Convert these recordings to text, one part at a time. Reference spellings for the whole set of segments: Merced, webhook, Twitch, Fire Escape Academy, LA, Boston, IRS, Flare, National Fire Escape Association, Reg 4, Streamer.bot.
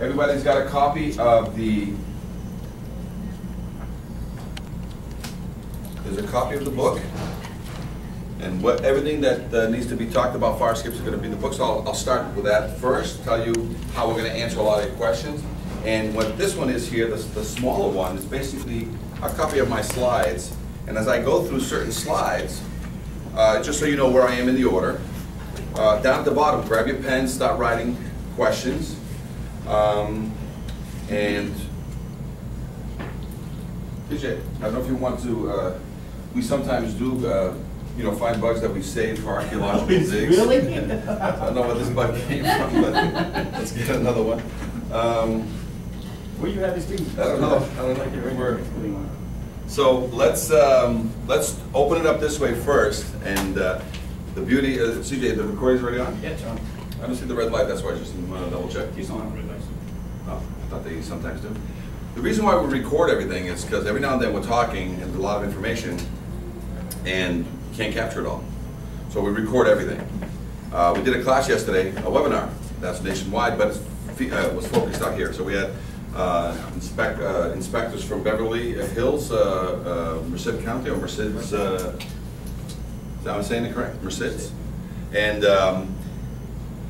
Everybody's got a copy of the. There's a copy of the book, and what everything that needs to be talked about fire escapes are going to be in the book. So I'll start with that first. Tell you how we're going to answer a lot of your questions. And what this one is here, the smaller one, is basically a copy of my slides. And as I go through certain slides, just so you know where I am in the order, down at the bottom, grab your pen, start writing questions, and PJ, I don't know if you want to. We sometimes do, you know, find bugs that we save for archaeological digs. Really? I don't know where this bug came from, but let's get another one. Where you have this thing? I don't know. So let's open it up this way first, and the beauty is, CJ, the recording's already on? Yeah, it's on. I don't see the red light, that's why I just want to double check. He's on red lights. Oh, I thought they sometimes do. The reason why we record everything is because every now and then we're talking and there's a lot of information and can't capture it all. So we record everything. We did a class yesterday, a webinar, that's nationwide, but it was focused out here. So we had inspectors from Beverly Hills, Merced County, or Merced's, is that I'm saying it correct? Merced's. And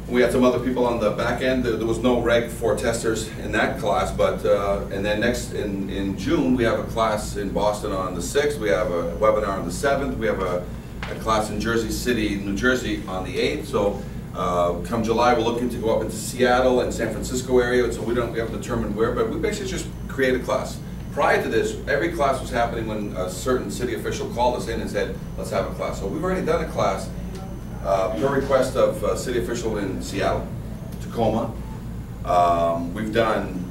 we had some other people on the back end. There was no reg for testers in that class, but, and then next in June, we have a class in Boston on the 6th, we have a webinar on the 7th, we have a class in Jersey City, New Jersey on the 8th. So. Come July, we're looking to go up into Seattle and San Francisco area, so we haven't determined where, but we basically just create a class. Prior to this, every class was happening when a certain city official called us in and said, let's have a class. So we've already done a class per request of a city official in Seattle, Tacoma. We've done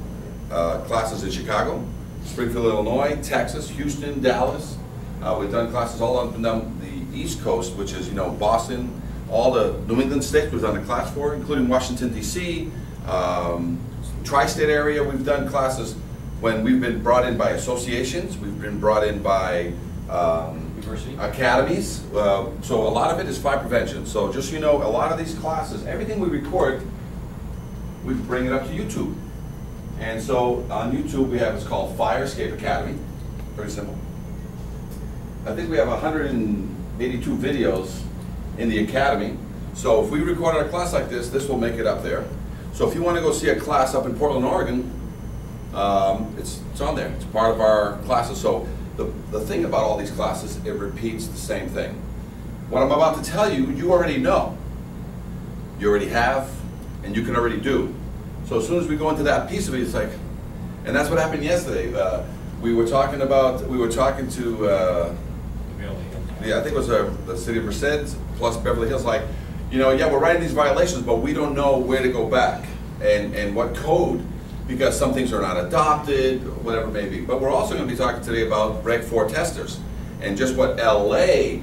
classes in Chicago, Springfield, Illinois, Texas, Houston, Dallas. We've done classes all up and down the East Coast, which is, you know, Boston, all the New England states we've done a class for, including Washington, D.C., tri-state area. We've done classes when we've been brought in by associations, we've been brought in by academies. So a lot of it is fire prevention. So just so you know, a lot of these classes, everything we record, we bring it up to YouTube. And so on YouTube we have, it's called Fire Escape Academy. Pretty simple. I think we have 182 videos in the academy. So if we recorded a class like this, this will make it up there. So if you want to go see a class up in Portland, Oregon, it's on there. It's part of our classes. So the thing about all these classes, it repeats the same thing. What I'm about to tell you, you already know. You already have, and you can already do. So as soon as we go into that piece of it, it's like, and that's what happened yesterday. We were talking to, I think it was the city of Merced plus Beverly Hills, like, you know, yeah, we're writing these violations, but we don't know where to go back and what code, because some things are not adopted, whatever it may be. But we're also going to be talking today about Reg 4 testers and just what LA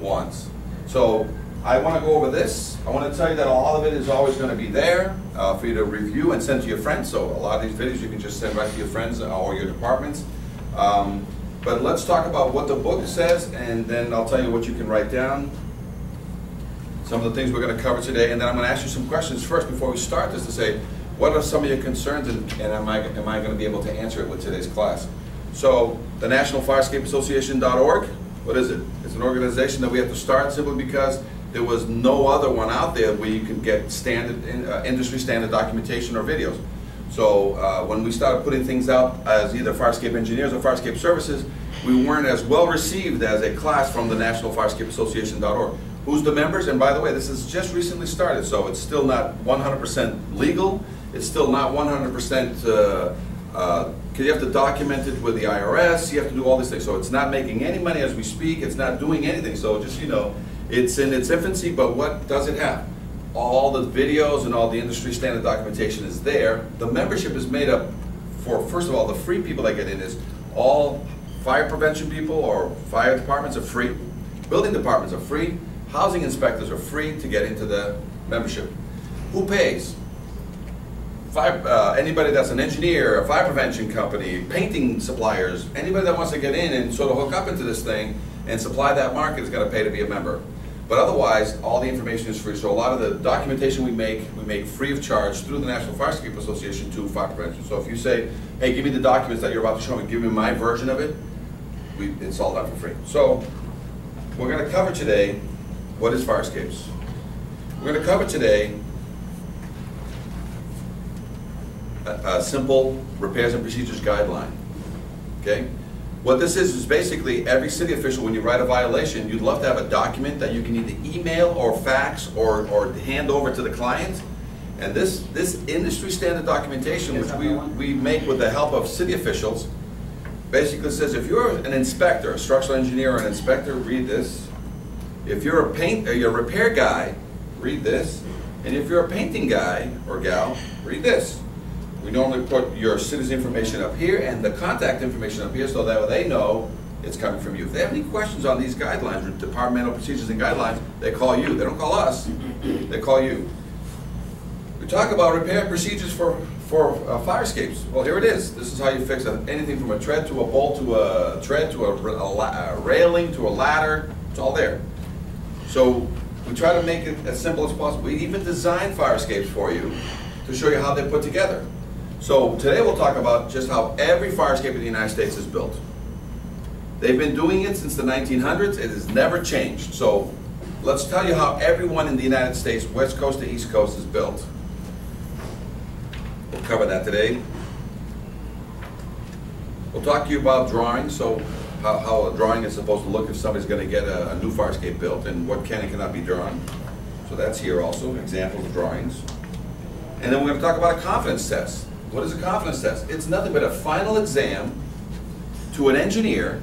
wants. So I want to go over this. I want to tell you that all of it is always going to be there for you to review and send to your friends. So a lot of these videos you can just send right to your friends or your departments. But let's talk about what the book says, and then I'll tell you what you can write down, some of the things we're going to cover today, and then I'm going to ask you some questions first before we start this to say, what are some of your concerns, and am I going to be able to answer it with today's class? So the National Fire Escape Association.org, what is it? It's an organization that we have to start simply because there was no other one out there where you can get standard industry standard documentation or videos. So when we started putting things out as either fire escape engineers or fire escape services, we weren't as well received as a class from the National Fire Escape Association.org. Who's the members? And by the way, this is just recently started, so it's still not 100% legal. It's still not 100%, because you have to document it with the IRS. You have to do all these things. So it's not making any money as we speak. It's not doing anything. So just, you know, it's in its infancy, but what does it have? All the videos and all the industry standard documentation is there. The membership is made up for, first of all, the free people that get in is all fire prevention people or fire departments are free, building departments are free, housing inspectors are free to get into the membership. Who pays? Fire, anybody that's an engineer, a fire prevention company, painting suppliers, anybody that wants to get in and sort of hook up into this thing and supply that market has got to pay to be a member. But otherwise, all the information is free. So a lot of the documentation we make free of charge through the National Fire Escape Association to fire prevention. So if you say, hey, give me the documents that you're about to show me, give me my version of it, it's all done for free. So we're going to cover today, what is fire escapes? We're going to cover today a simple repairs and procedures guideline, okay? What this is basically every city official, when you write a violation, you'd love to have a document that you can either email or fax or hand over to the client. And this industry standard documentation, which we make with the help of city officials, basically says if you're an inspector, a structural engineer or an inspector, read this. If you're a paint or you're a repair guy, read this. And if you're a painting guy or gal, read this. We normally put your city's information up here and the contact information up here so that way they know it's coming from you. If they have any questions on these guidelines or departmental procedures and guidelines, they call you. They don't call us. They call you. We talk about repair procedures for fire escapes. Well, here it is. This is how you fix anything from a tread to a bolt to a tread to a railing to a ladder. It's all there. So we try to make it as simple as possible. We even design fire escapes for you to show you how they're put together. So today we'll talk about just how every fire escape in the United States is built. They've been doing it since the 1900s. It has never changed. So let's tell you how everyone in the United States, West Coast to East Coast, is built. We'll cover that today. We'll talk to you about drawings, so how a drawing is supposed to look if somebody's going to get a new fire escape built and what can and cannot be drawn. So that's here also, examples of drawings. And then we're going to talk about a confidence test. What is a confidence test? It's nothing but a final exam to an engineer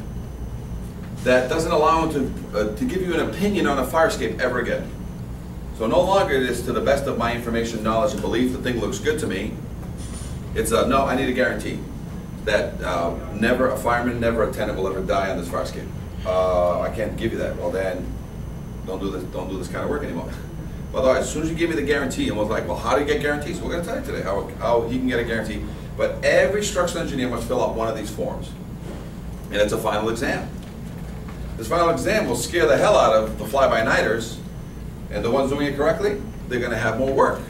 that doesn't allow him to give you an opinion on a fire escape ever again. So no longer it is to the best of my information, knowledge, and belief, the thing looks good to me. It's a, no, I need a guarantee that never a fireman, never a tenant will ever die on this fire escape. I can't give you that. Well then, don't do this kind of work anymore. Although as soon as you give me the guarantee, and was like, well, how do you get guarantees? We're going to tell you today how he can get a guarantee. But every structural engineer must fill out one of these forms. And it's a final exam. This final exam will scare the hell out of the fly-by-nighters, and the ones doing it correctly, they're going to have more work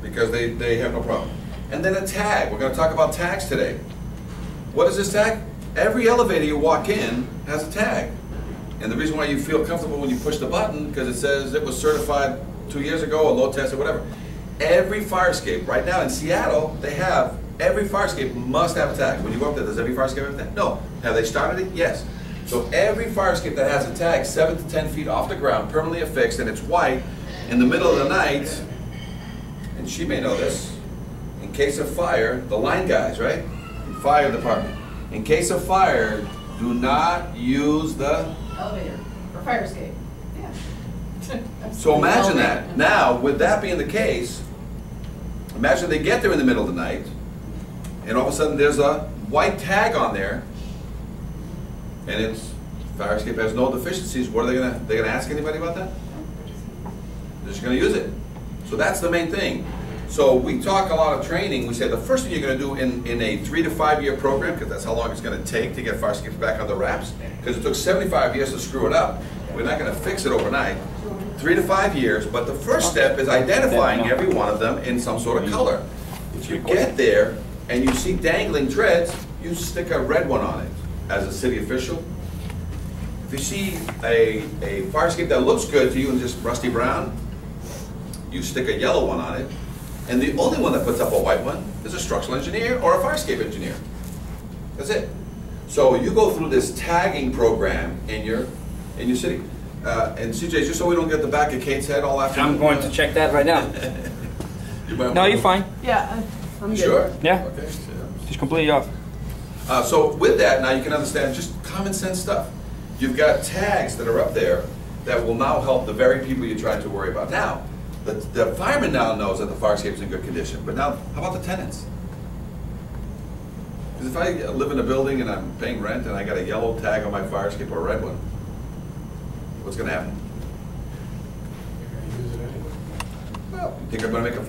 because they have no problem. And then a tag. We're going to talk about tags today. What is this tag? Every elevator you walk in has a tag. And the reason why you feel comfortable when you push the button, because it says it was certified 2 years ago, a low test or whatever. Every fire escape, right now in Seattle, they have, every fire escape must have a tag. When you go up there, does every fire escape have a tag? No. Have they started it? Yes. So every fire escape that has a tag, 7 to 10 feet off the ground, permanently affixed, and it's white, in the middle of the night, and she may know this, in case of fire, the line guys, right? Fire department. In case of fire, do not use the elevator or fire escape. So imagine that. Now, with that being the case, imagine they get there in the middle of the night, and all of a sudden there's a white tag on there, and it's fire escape has no deficiencies. What are they going to? They're going to ask anybody about that? They're just going to use it. So that's the main thing. So we talk a lot of training. We say the first thing you're going to do in a 3 to 5 year program, because that's how long it's going to take to get fire escapes back on the wraps, because it took 75 years to screw it up. We're not going to fix it overnight. 3 to 5 years, but the first step is identifying every one of them in some sort of color. If you get there and you see dangling treads, you stick a red one on it as a city official. If you see a fire escape that looks good to you and just rusty brown, you stick a yellow one on it. And the only one that puts up a white one is a structural engineer or a fire escape engineer. That's it. So you go through this tagging program in your city. And CJ, just so we don't get the back of Kate's head all afternoon. I'm going to check that right now. No, you're fine. Yeah, I'm good. Sure? Yeah. Okay. Just completely off. So with that, now you can understand just common sense stuff. You've got tags that are up there that will now help the very people you're trying to worry about. Now, the fireman now knows that the fire escape's in good condition, but now, how about the tenants? Because if I live in a building and I'm paying rent and I got a yellow tag on my fire escape or a red one, what's going to happen? Well, you think I'm going to make a phone